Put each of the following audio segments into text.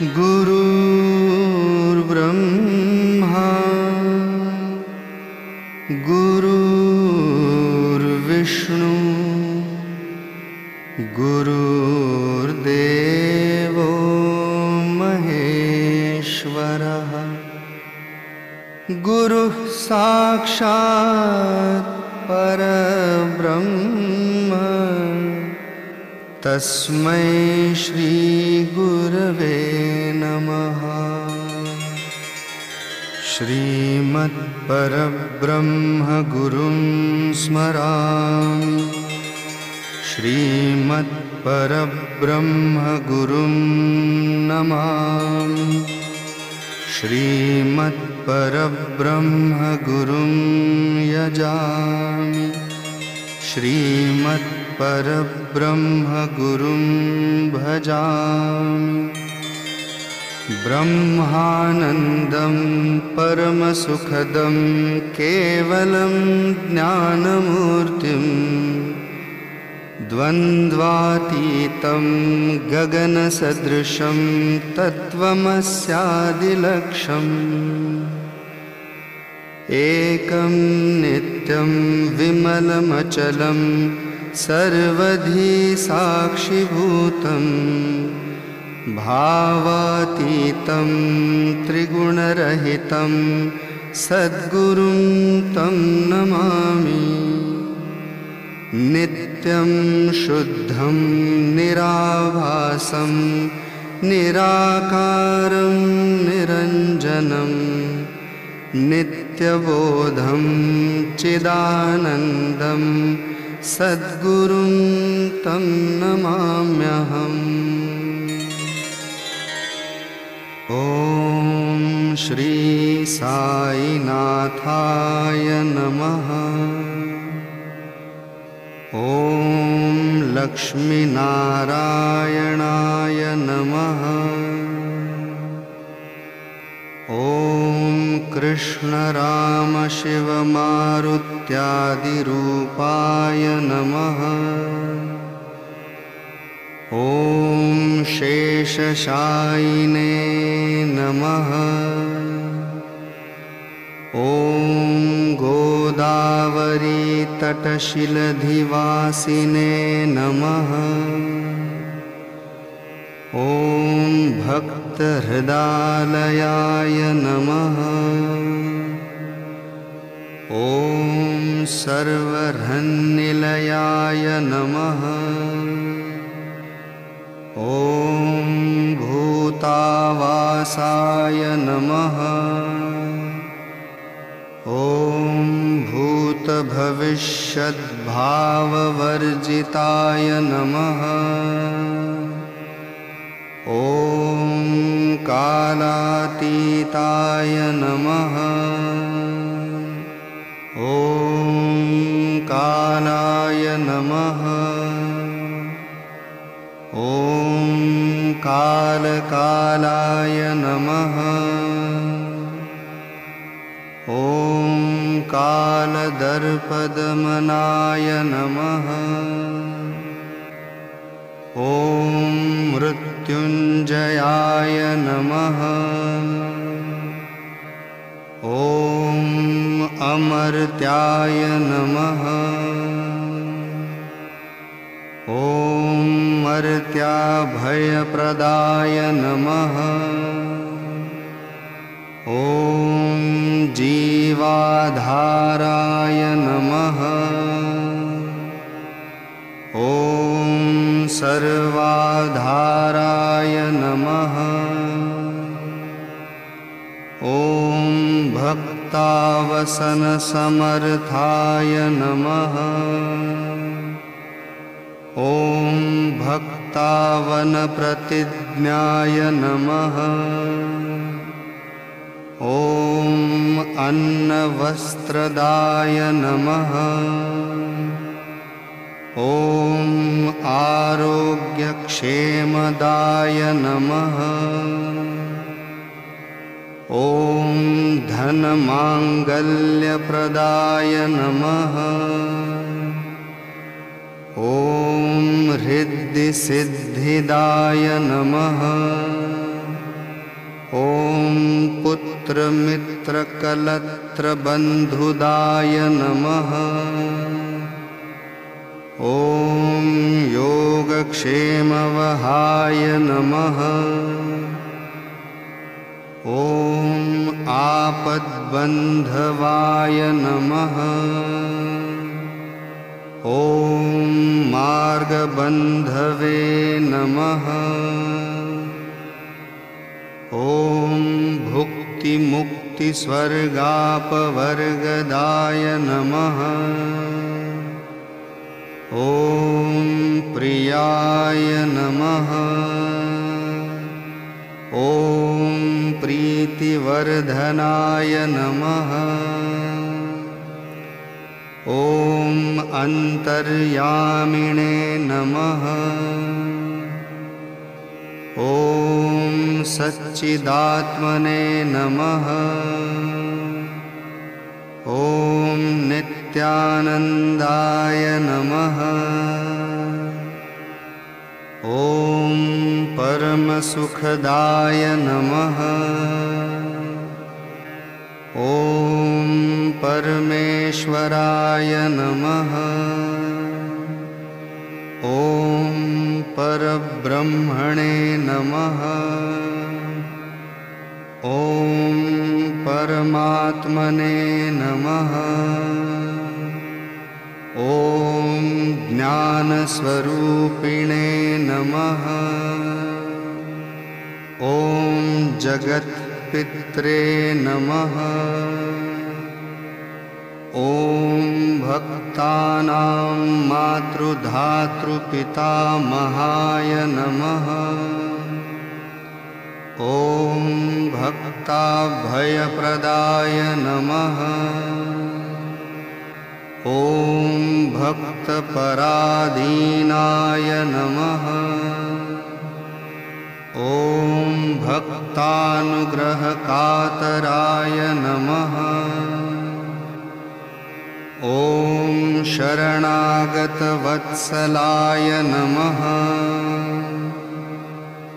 गुरुर् ब्रह्मा गुरुर्विष्णु गुरुर्देवो महेश्वरः गुरुः साक्षात् परब्रह्म तस्मै श्री गुरवे नमः। श्रीमत्परब्रह्म गुरुं स्मरामि श्रीमत्परब्रह्म गुरुं नमामि श्रीमत्परब्रह्म गुरुं यजामि श्रीमत्परब्रह्म गुरुं भजामि। ब्रह्मानन्दं परमसुखदं केवलं ज्ञानमूर्तिं द्वन्द्वातीतं गगनसदृशं तत्त्वमस्यादिलक्ष्यम् एकं नित्यं विमलमचलं सर्वधि साक्षिभूतं भावातीतं त्रिगुणरहितं सद्गुरुं तं नमामि। नित्यं शुद्धं निराभासं निराकारं निरञ्जनं नित्यबोधं चिदानन्दं सद्गुरुं तं नमाम्यहम्। ॐ श्री साईनाथाय नमः। ॐ लक्ष्मीनारायणाय नमः। ॐ कृष्णरामशिवमारुत्यादिरूपाय नमः। ॐ शेषशायिने नमः। ॐ गोदावरी तटशिलधिवासिने नमः। ॐ भक्तहृदालयाय नमः। ॐ सर्वहन्निलयाय नमः। ॐ भूतावासाय नमः। ॐ भूतभविष्यद्भाववर्जिताय नमः। ॐ कालातीताय नमः। ॐ कालाय नमः। ॐ कालकालाय नमः। ॐ कालदर्पदमनाय नमः। ॐ मृत्युञ्जयाय नमः। ॐ अमर्त्याय नमः। ॐ मर्त्याभयप्रदाय नमः। ॐ जीवाधाराय नमः। ॐ सर्वाधाराय नमः। ॐ भक्तावसनसमर्थाय नमः। ॐ भक्तावनप्रतिज्ञाय नमः। ॐ अन्नवस्त्रदाय नमः। ॐ आरोग्यक्षेमदाय नमः। ॐ धनमाङ्गल्यप्रदाय नमः। ॐ हृद्धिसिद्धिदाय नमः। ॐ पुत्रमित्रकलत्रबन्धुदाय नमः। ॐ योगक्षेमवहाय नमः। ॐ आपद्बन्धवाय नमः। ॐ मार्गबन्धवे नमः। ॐ भुक्तिमुक्तिस्वर्गापवर्गदाय नमः। ॐ प्रियाय नमः। ॐ प्रीतिवर्धनाय नमः। ॐ अन्तर्यामिणे नमः। ॐ सच्चिदात्मने नमः। ॐ नित्यानन्दाय नमः। ॐ परमसुखदाय नमः। ॐ परमेश्वराय नमः। ॐ परब्रह्मणे नमः। ॐ परमात्मने नमः। ॐ ज्ञानस्वरूपिणे नमः। ॐ जगत्पित्रे नमः। ॐ भक्तानां मातृधातृपितामहाय नमः। ॐ भक्ताभयप्रदाय नमः। ॐ भक्तपराधीनाय नमः। ॐ भक्तानुग्रहकातराय नमः। ॐ शरणागतवत्सलाय नमः।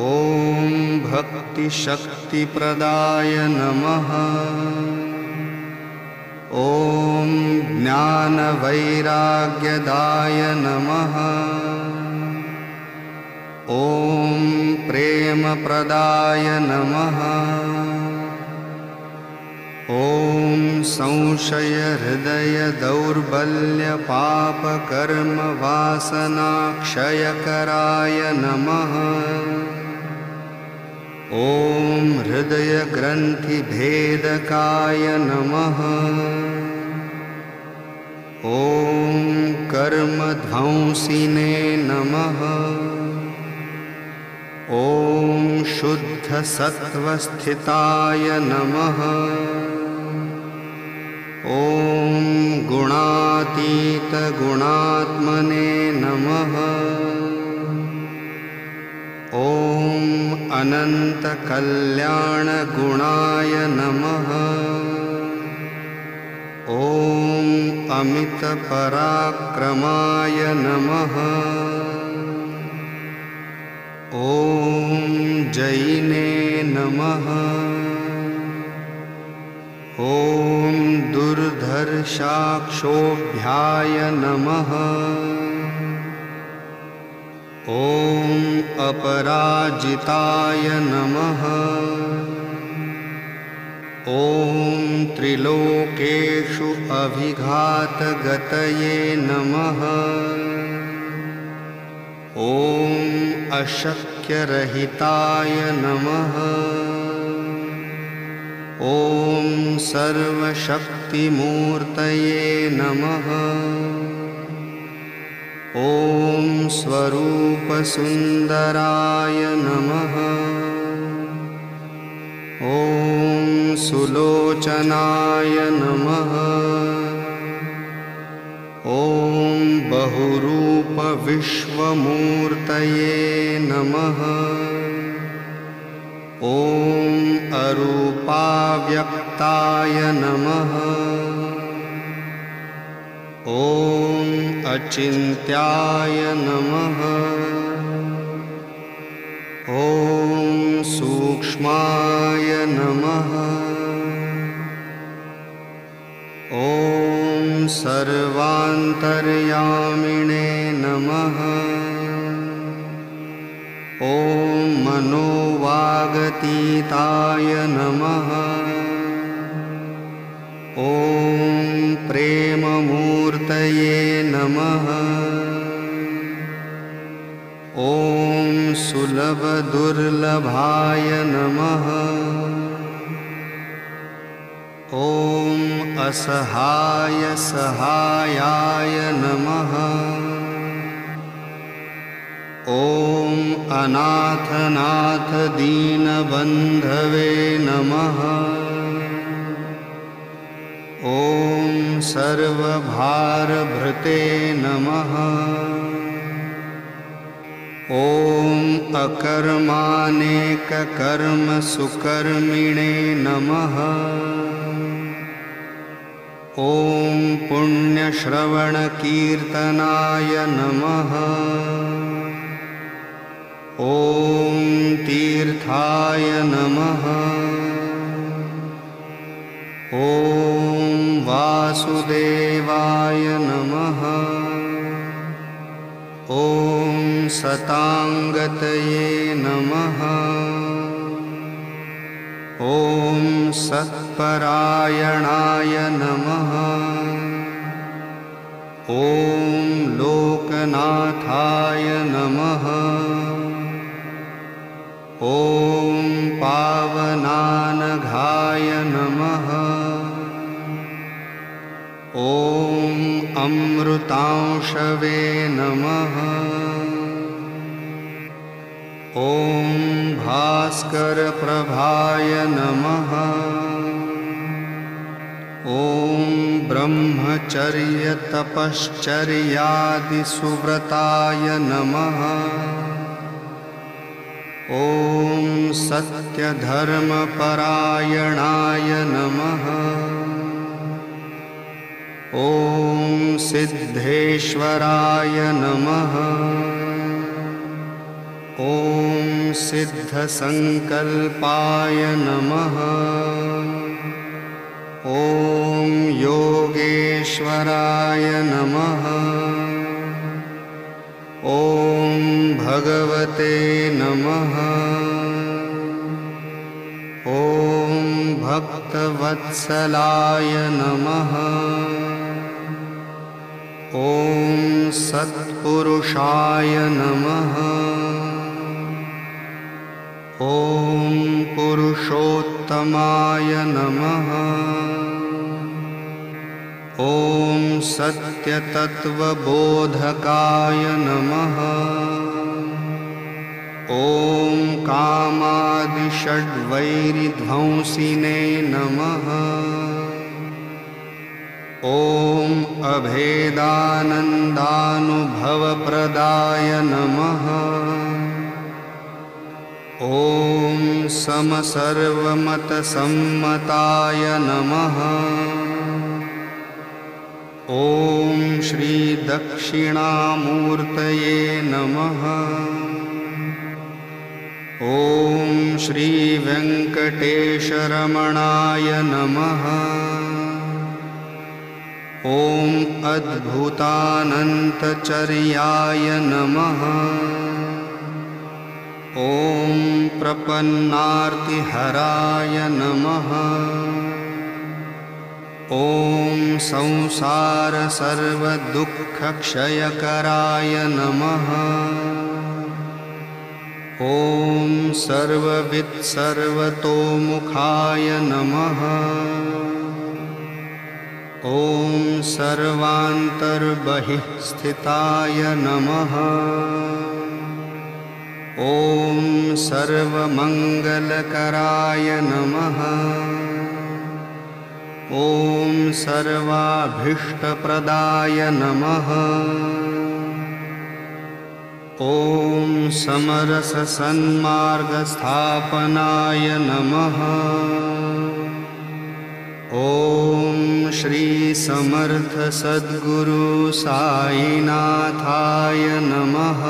ॐ भक्तिशक्तिप्रदाय नमः। ॐ ज्ञानवैराग्यदाय नमः। ॐ प्रेमप्रदाय नमः। ॐ संशयहृदयदौर्बल्यपापकर्मवासनाक्षयकराय नमः। ॐ हृदयग्रन्थिभेदकाय नमः। ॐ कर्मध्वंसिने नमः। ॐ शुद्धसत्त्वस्थिताय नमः। ॐ गुणातीतगुणात्मने नमः। ॐ अनन्तकल्याणगुणाय नमः। ॐ अमितपराक्रमाय नमः। ॐ जैने नमः। ॐ दुर्धर्षाक्षोभ्याय नमः। ॐ अपराजिताय नमः। ॐ त्रिलोकेषु अभिघातगतये नमः। ॐ अशक्यरहिताय नमः। ॐ सर्वशक्तिमूर्तये नमः। ॐ स्वरूपसुन्दराय नमः। ॐ सुलोचनाय नमः। ॐ बहुरूपविश्वमूर्तये नमः। ॐ अरूपाव्यक्ताय नमः। ॐ अचिन्त्याय नमः। ॐ सूक्ष्माय नमः। ॐ सर्वान्तर्यामिणे नमः। ॐ मनोवागतीताय नमः। ॐ प्रेममूर्तये नमः। ॐ सुलभदुर्लभाय नमः। ॐ असहाय सहायाय नमः। ॐ अनाथनाथ दीनबन्धवे नमः। ॐ सर्वभारभृते नमः। ॐ अकर्मानेककर्म सुकर्मिणे नमः। ॐ पुण्यश्रवणकीर्तनाय नमः। ॐ तीर्थाय नमः। ॐ वासुदेवाय नमः। ॐ सतांगतये नमः। ॐ सत्परायणाय नमः। ॐ लोकनाथाय नमः। ॐ पावनानघाय नमः। ॐ अमृतांशवे नमः। ॐ भास्करप्रभाय नमः। ॐ ब्रह्मचर्यतपश्चर्यादिसुव्रताय नमः। ॐ सत्यधर्मपरायणाय नमः। ॐ सिद्धेश्वराय नमः। ॐ सिद्धसंकल्पाय नमः। ॐ योगेश्वराय नमः। ॐ भगवते नमः। ॐ भक्तवत्सलाय नमः। ॐ सत्पुरुषाय नमः। ॐ पुरुषोत्तमाय नमः। ॐ सत्यतत्त्वबोधकाय नमः। ॐ कामादिषड्वैरिध्वंसिने नमः। ॐ अभेदानन्दानुभवप्रदाय नमः। ॐ समसर्वमतसम्मताय नमः। ॐ श्रीदक्षिणामूर्तये नमः। ॐ श्रीवेङ्कटेशरमणाय नमः। ॐ अद्भुतानन्तचर्याय नमः। ॐ प्रपन्नार्तिहराय नमः। ॐ संसारसर्वदुःखक्षयकराय नमः। ॐ सर्ववित्सर्वतोमुखाय नमः। ॐ सर्वान्तर्बहिःस्थिताय नमः। ॐ सर्वमङ्गलकराय नमः। ॐ सर्वाभीष्टप्रदाय नमः। ॐ समरससन्मार्गस्थापनाय नमः। ॐ श्रीसमर्थसद्गुरुसाईनाथाय नमः।